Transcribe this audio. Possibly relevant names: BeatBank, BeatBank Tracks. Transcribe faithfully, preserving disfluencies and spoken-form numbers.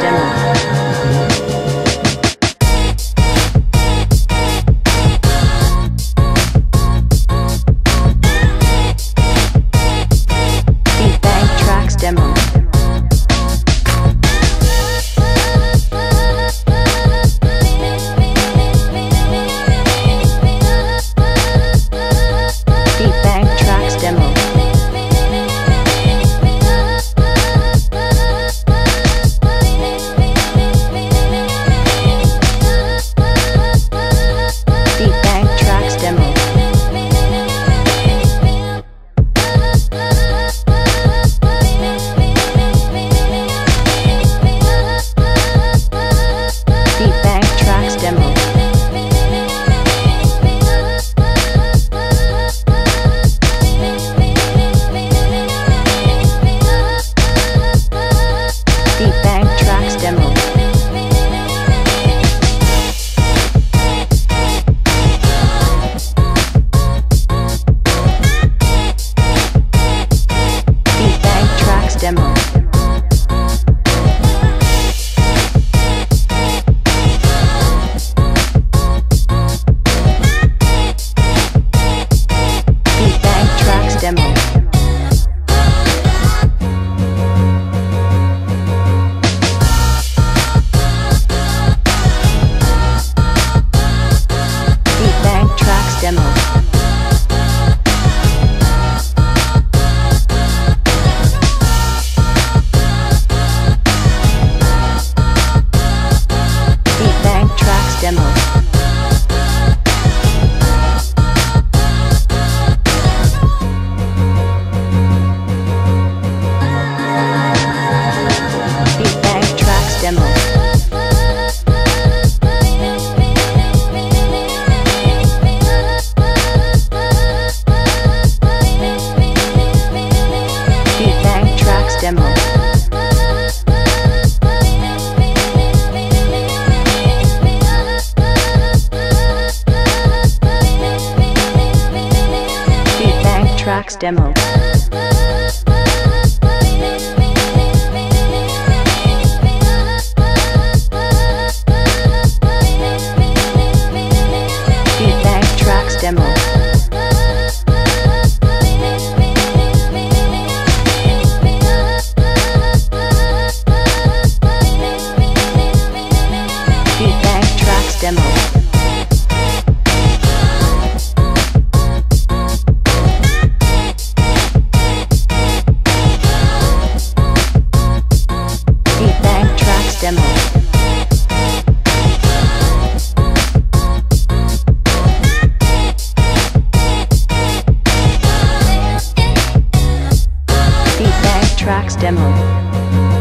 this demo. Demo. BeatBank Tracks Demo. BeatBank Tracks Demo. Tracks demo. BeatBank Tracks Demo. BeatBank Tracks Demo. Demo. BeatBank Tracks Demo.